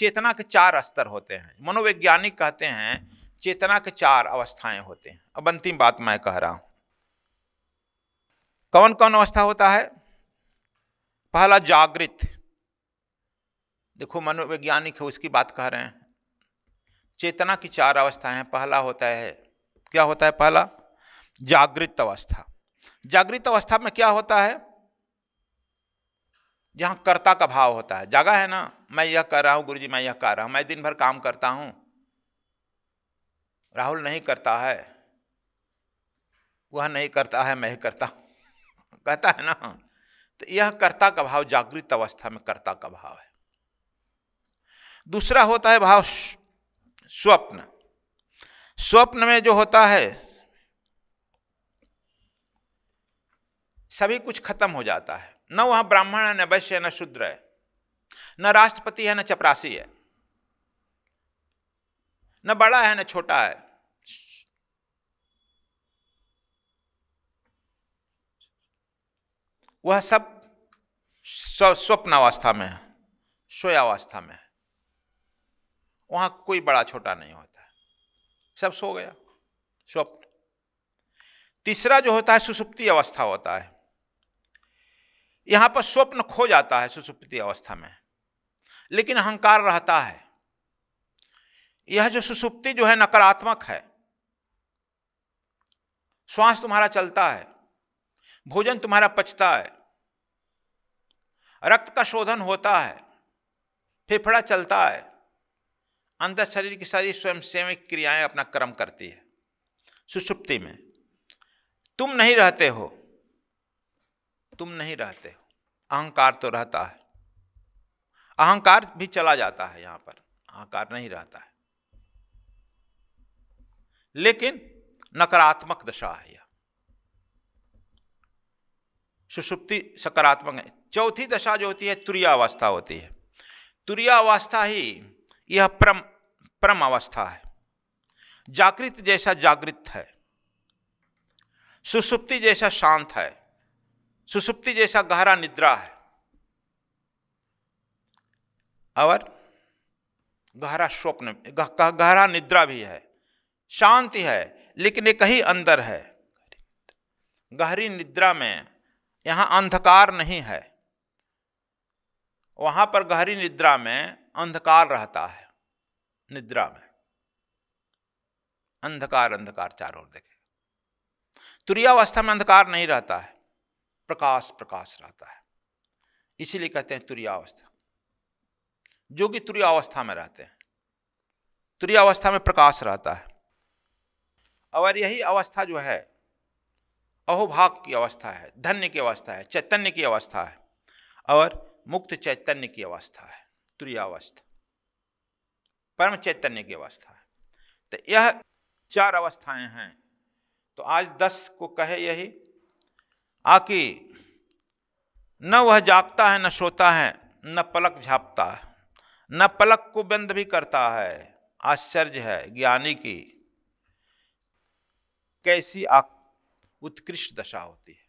चेतना के चार स्तर होते हैं। मनोवैज्ञानिक कहते हैं चेतना के चार अवस्थाएं होते हैं। अब अंतिम बात मैं कह रहा हूं, कौन कौन अवस्था होता है। पहला जागृत, देखो मनोवैज्ञानिक है उसकी बात कह रहे हैं। चेतना की चार अवस्थाएं हैं। पहला होता है, क्या होता है पहला? जागृत अवस्था। जागृत अवस्था में क्या होता है? जहां कर्ता का भाव होता है। जागा है ना, मैं यह कर रहा हूं गुरुजी, मैं यह कर रहा हूं, मैं दिन भर काम करता हूं, राहुल नहीं करता है, वह नहीं करता है, मैं ही करता हूं, कहता है ना। तो यह कर्ता का भाव, जागृत अवस्था में कर्ता का भाव है। दूसरा होता है भाव स्वप्न। स्वप्न में जो होता है सभी कुछ खत्म हो जाता है। न वहां ब्राह्मण है, न वैश्य है, न शूद्र है, न राष्ट्रपति है, न चपरासी है, न बड़ा है, न छोटा है। वह सब स्वप्न अवस्था में है, सोयावस्था में है। वहां कोई बड़ा छोटा नहीं होता है, सब सो गया, स्वप्न। तीसरा जो होता है सुसुप्ति अवस्था होता है। यहां पर स्वप्न खो जाता है सुसुप्ति अवस्था में, लेकिन अहंकार रहता है। यह जो सुसुप्ति जो है नकारात्मक है। श्वास तुम्हारा चलता है, भोजन तुम्हारा पचता है, रक्त का शोधन होता है, फेफड़ा चलता है, अंदर शरीर की सारी स्वयंसेवी क्रियाएं अपना कर्म करती है। सुसुप्ति में तुम नहीं रहते हो, तुम नहीं रहते हो, अहंकार तो रहता है। अहंकार भी चला जाता है, यहां पर अहंकार नहीं रहता है, लेकिन नकारात्मक दशा है यह। सुषुप्ति सकारात्मक है। चौथी दशा जो होती है तुरीयावस्था होती है। तुरीयावस्था ही यह परम अवस्था है। जागृत जैसा जागृत है, सुषुप्ति जैसा शांत है, सुषुप्ति जैसा गहरा निद्रा है और गहरा स्वप्न, गहरा निद्रा भी है, शांति है, लेकिन एक ही अंदर है। गहरी निद्रा में यहाँ अंधकार नहीं है, वहाँ पर गहरी निद्रा में अंधकार रहता है। निद्रा में अंधकार, अंधकार चारों ओर देखे। तुरीयावस्था में अंधकार नहीं रहता है, प्रकाश प्रकाश रहता है, इसीलिए कहते हैं तुरीयावस्था। योगी तुरीयावस्था में रहते हैं, तुरीयावस्था में प्रकाश रहता है। और यही अवस्था जो है अहोभाग की अवस्था है, धन्य की अवस्था है, चैतन्य की अवस्था है और मुक्त चैतन्य की अवस्था है। तुरीयावस्था परम चैतन्य की अवस्था है। तो यह चार अवस्थाएं हैं। तो आज 10 को कहे यही आकि न वह जागता है, न सोता है, न पलक झापता है, न पलक को बंद भी करता है। आश्चर्य है ज्ञानी की कैसी उत्कृष्ट दशा होती है।